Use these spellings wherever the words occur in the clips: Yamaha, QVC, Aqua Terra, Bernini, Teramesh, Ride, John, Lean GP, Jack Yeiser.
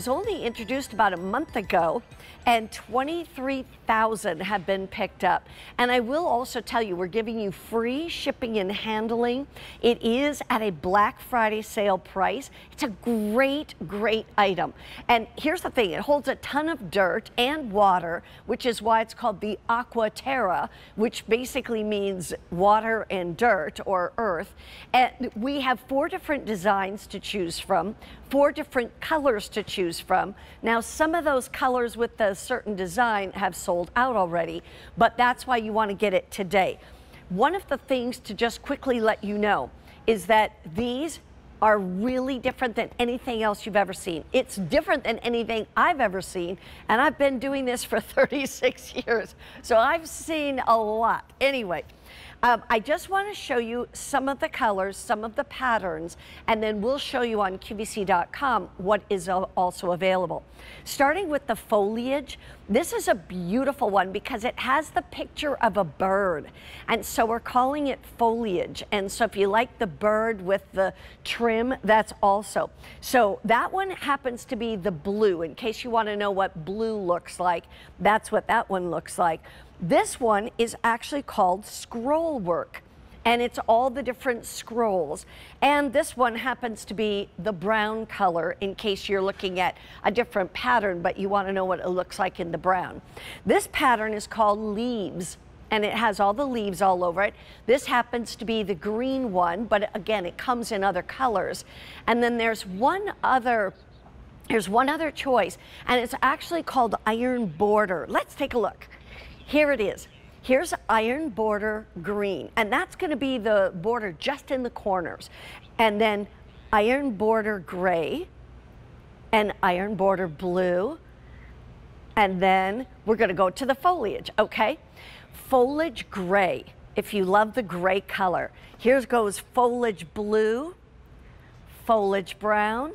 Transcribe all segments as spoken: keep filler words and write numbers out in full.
was only introduced about a month ago, and twenty-three thousand have been picked up. And I will also tell you, we're giving you free shipping and handling. It is at a Black Friday sale price. It's a great, great item. And here's the thing, it holds a ton of dirt and water, which is why it's called the Aqua Terra, which basically means water and dirt or earth. And we have four different designs to choose from, four different colors to choose from. Now, some of those colors with the certain design have sold out already, but that's why you want to get it today. One of the things to just quickly let you know is that these are really different than anything else you've ever seen. It's different than anything I've ever seen, and I've been doing this for thirty-six years, so I've seen a lot. Anyway, um, I just want to show you some of the colors, some of the patterns, and then we'll show you on Q V C dot com what is also available. Starting with the foliage, this is a beautiful one because it has the picture of a bird, and so we're calling it foliage. And so if you like the bird with the trim, that's also. So that one happens to be the blue. In case you want to know what blue looks like, that's what that one looks like. This one is actually called scroll work, and it's all the different scrolls. And this one happens to be the brown color in case you're looking at a different pattern, but you want to know what it looks like in the brown. This pattern is called leaves, and it has all the leaves all over it. This happens to be the green one, but again, it comes in other colors. And then there's one other, there's one other choice, and it's actually called iron border. Let's take a look. Here it is. Here's iron border green, and that's going to be the border just in the corners. And then iron border gray and iron border blue. And then we're going to go to the foliage, okay? Foliage gray, if you love the gray color. Here goes foliage blue, foliage brown,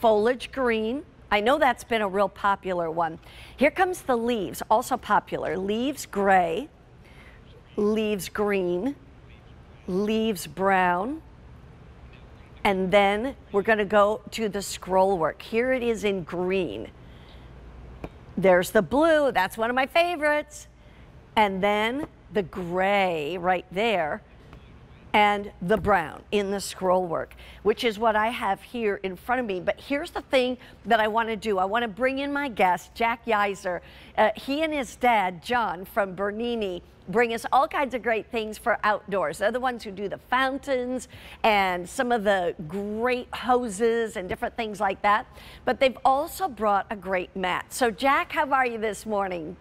foliage green. I know that's been a real popular one. Here comes the leaves, also popular. Leaves gray, leaves green, leaves brown, and then we're going to go to the scroll work. Here it is in green. There's the blue, that's one of my favorites, and then the gray right there, and the brown in the scroll work, which is what I have here in front of me. But here's the thing that I want to do. I want to bring in my guest, Jack Yeiser. Uh, he and his dad, John, from Bernini, bring us all kinds of great things for outdoors. They're the ones who do the fountains and some of the great hoses and different things like that. But they've also brought a great mat. So, Jack, how are you this morning?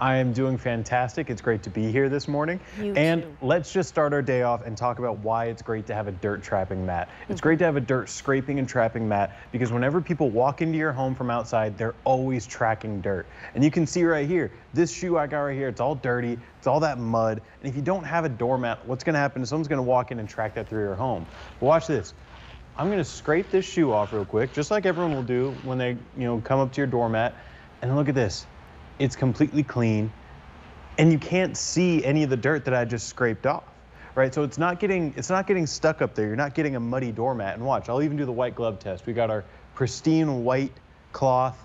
I am doing fantastic. It's great to be here this morning. You and too. Let's just start our day off and talk about why it's great to have a dirt trapping mat. It's great to have a dirt scraping and trapping mat because whenever people walk into your home from outside, they're always tracking dirt. And you can see right here, this shoe I got right here, it's all dirty. It's all that mud. And if you don't have a doormat, what's going to happen is someone's going to walk in and track that through your home. But watch this. I'm going to scrape this shoe off real quick, just like everyone will do when they, you know, come up to your doormat. And look at this. It's completely clean, and you can't see any of the dirt that I just scraped off, right? So it's not getting it's not getting stuck up there. You're not getting a muddy doormat. And watch, I'll even do the white glove test. We got our pristine white cloth,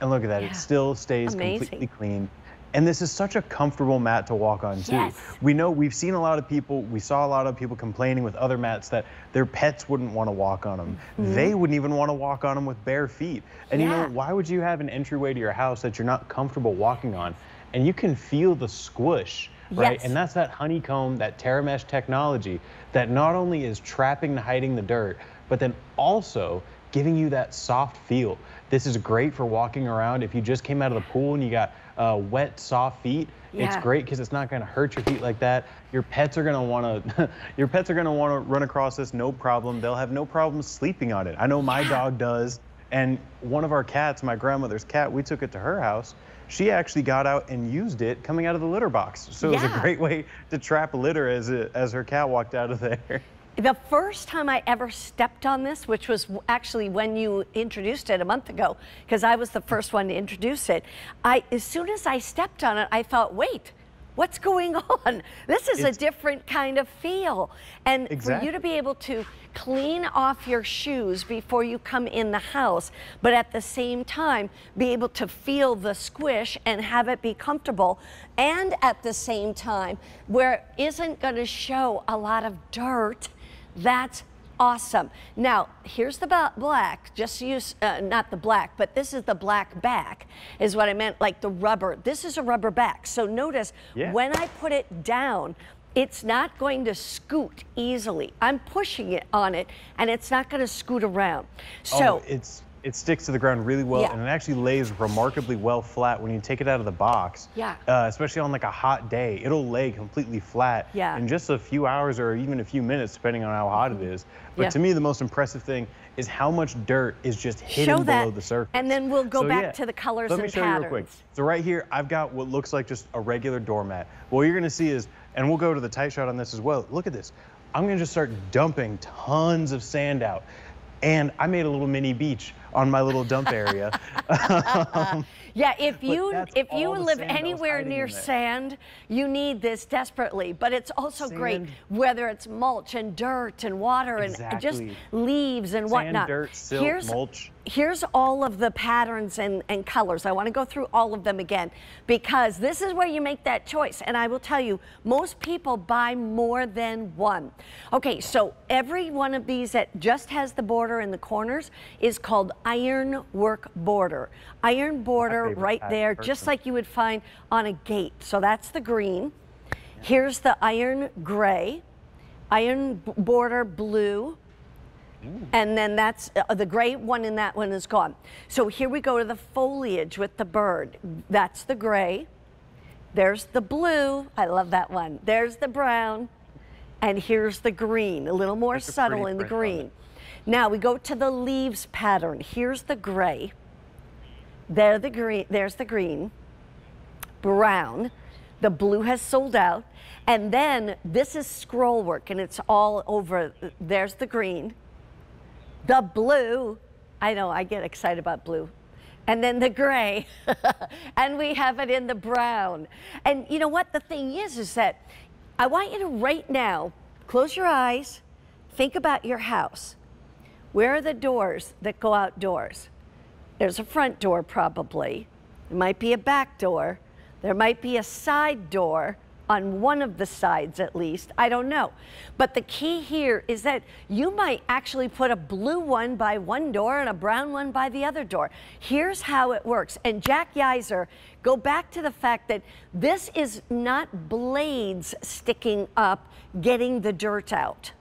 and look at that. Yeah. It still stays Amazing. completely clean. And this is such a comfortable mat to walk on, too. Yes. We know we've seen a lot of people, we saw a lot of people complaining with other mats that their pets wouldn't want to walk on them. Mm-hmm. They wouldn't even want to walk on them with bare feet. And yeah. you know, why would you have an entryway to your house that you're not comfortable walking on? And you can feel the squish, right? Yes. And that's that honeycomb, that Teramesh technology that not only is trapping and hiding the dirt, but then also giving you that soft feel. This is great for walking around. If you just came out of the pool and you got uh, wet, soft feet, yeah. it's great because it's not going to hurt your feet like that. Your pets are going to want to, your pets are going to want to run across this, no problem. They'll have no problem sleeping on it. I know my yeah. dog does. And one of our cats, my grandmother's cat, we took it to her house. She actually got out and used it coming out of the litter box. So yeah. it was a great way to trap litter as it, as her cat walked out of there. The first time I ever stepped on this, which was actually when you introduced it a month ago, because I was the first one to introduce it, I, as soon as I stepped on it, I thought, wait, what's going on? This is it's, a different kind of feel. And exactly. for you to be able to clean off your shoes before you come in the house, but at the same time, be able to feel the squish and have it be comfortable. And at the same time, where it isn't gonna show a lot of dirt, that's awesome. Now, here's the black, just use, uh, not the black, but this is the black back, is what I meant, like the rubber. This is a rubber back. So notice, yeah. when I put it down, it's not going to scoot easily. I'm pushing it on it, and it's not gonna scoot around. So oh, it's it sticks to the ground really well, yeah. and it actually lays remarkably well flat when you take it out of the box. Yeah. Uh, especially on like a hot day, it'll lay completely flat yeah. in just a few hours or even a few minutes, depending on how hot it is. But yeah. to me, the most impressive thing is how much dirt is just hidden below the surface. And then we'll go so, back yeah. to the colors and patterns. Let me show you real quick. So right here, I've got what looks like just a regular doormat. What you're gonna see is, and we'll go to the tight shot on this as well. Look at this. I'm gonna just start dumping tons of sand out. And I made a little mini beach on my little dump area. um, yeah, if you if you live anywhere near sand, you need this desperately. But it's also sand. great, whether it's mulch and dirt and water exactly. and just leaves and sand, whatnot. Dirt, silt, here's, mulch. Here's all of the patterns and, and colors. I want to go through all of them again, because this is where you make that choice. And I will tell you, most people buy more than one. Okay, so every one of these that just has the border in the corners is called iron work border. Iron border right there, just like you would find on a gate. So that's the green. Here's the iron gray, iron border blue, and then that's uh, the gray one, and that one is gone. So here we go to the foliage with the bird. That's the gray. There's the blue. I love that one. There's the brown. And here's the green, a little more that's subtle in the green. Now we go to the leaves pattern. Here's the gray. There the green, there's the green. Brown. The blue has sold out. And then this is scroll work, and it's all over. There's the green. The blue, I know, I get excited about blue. And then the gray, and we have it in the brown. And you know what the thing is, is that I want you to right now, close your eyes, think about your house. Where are the doors that go outdoors? There's a front door probably. There might be a back door. There might be a side door. On one of the sides at least, I don't know. But the key here is that you might actually put a blue one by one door and a brown one by the other door. Here's how it works. And Jack Yeiser, go back to the fact that this is not blades sticking up, getting the dirt out.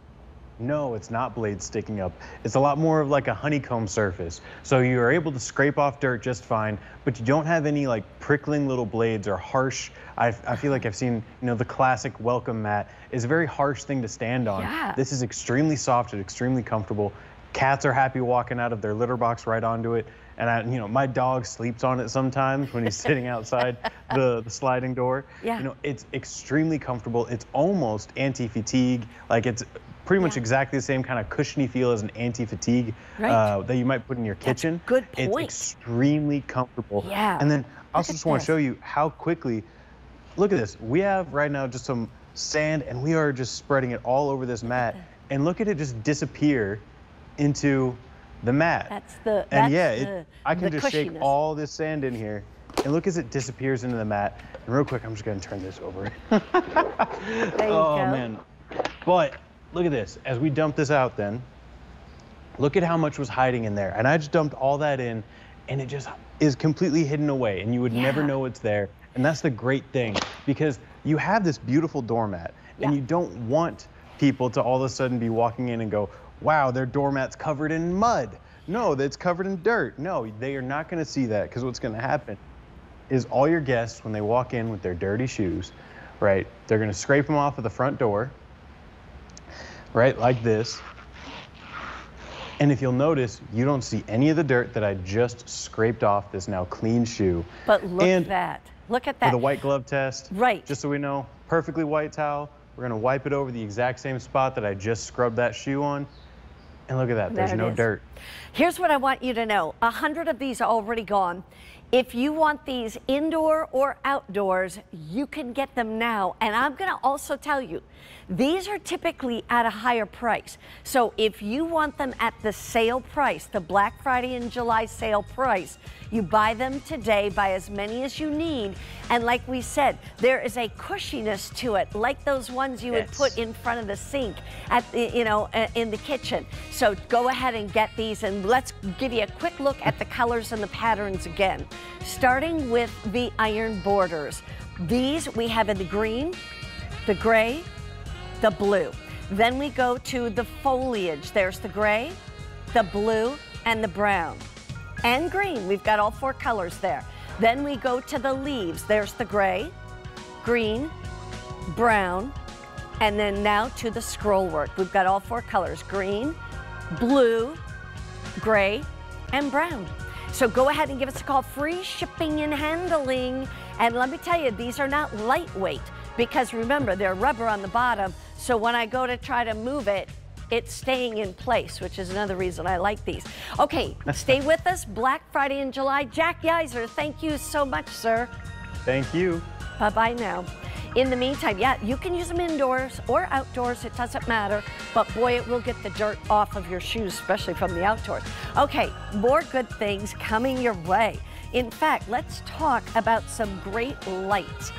No, it's not blades sticking up. It's a lot more of like a honeycomb surface. So you are able to scrape off dirt just fine, but you don't have any like prickling little blades or harsh. I've, I feel like I've seen, you know, the classic welcome mat is a very harsh thing to stand on. Yeah. This is extremely soft and extremely comfortable. Cats are happy walking out of their litter box right onto it. And I, you know, my dog sleeps on it sometimes when he's sitting outside the, the sliding door. Yeah. You know, it's extremely comfortable. It's almost anti-fatigue. Like it's pretty much yeah. exactly the same kind of cushiony feel as an anti-fatigue right. uh, that you might put in your kitchen. That's good point. It's extremely comfortable. Yeah. And then I also just want to show you how quickly, look at this. We have right now just some sand, and we are just spreading it all over this mat. And look at it just disappear into the mat. That's the that's And yeah, it, the, I can just cushiness. shake all this sand in here. And look as it disappears into the mat. And real quick, I'm just going to turn this over. there you oh, go. man. But look at this. As we dump this out then, look at how much was hiding in there. And I just dumped all that in, and it just is completely hidden away, and you would yeah. never know it's there. And that's the great thing, because you have this beautiful doormat, yeah. and you don't want people to all of a sudden be walking in and go, wow, their doormat's covered in mud. No, that's covered in dirt. No, they are not going to see that, because what's going to happen is all your guests, when they walk in with their dirty shoes, right, they're going to scrape them off of the front door, right, like this. And if you'll notice, you don't see any of the dirt that I just scraped off this now clean shoe. But look and at that. Look at that. For the white glove test. Right. Just so we know, perfectly white towel. We're going to wipe it over the exact same spot that I just scrubbed that shoe on. And look at that, there's no dirt. Here's what I want you to know. A hundred of these are already gone. If you want these indoor or outdoors, you can get them now. And I'm going to also tell you, these are typically at a higher price. So if you want them at the sale price, the Black Friday and July sale price, you buy them today, buy as many as you need. And like we said, there is a cushiness to it, like those ones you yes. would put in front of the sink at the, you know, in the kitchen. So go ahead and get these, and let's give you a quick look at the colors and the patterns again. Starting with the iron borders. These we have in the green, the gray, the blue. Then we go to the foliage. There's the gray, the blue, and the brown. And green, we've got all four colors there. Then we go to the leaves. There's the gray, green, brown, and then now to the scroll work. We've got all four colors, green, blue, gray, and brown. So go ahead and give us a call, free shipping and handling. And let me tell you, these are not lightweight because remember, they're rubber on the bottom. So when I go to try to move it, it's staying in place, which is another reason I like these. Okay, stay with us, Black Friday in July. Jack Yeiser, thank you so much, sir. Thank you. Bye-bye now. In the meantime, yeah, you can use them indoors or outdoors, it doesn't matter, but boy, it will get the dirt off of your shoes, especially from the outdoors. Okay, more good things coming your way. In fact, let's talk about some great lights.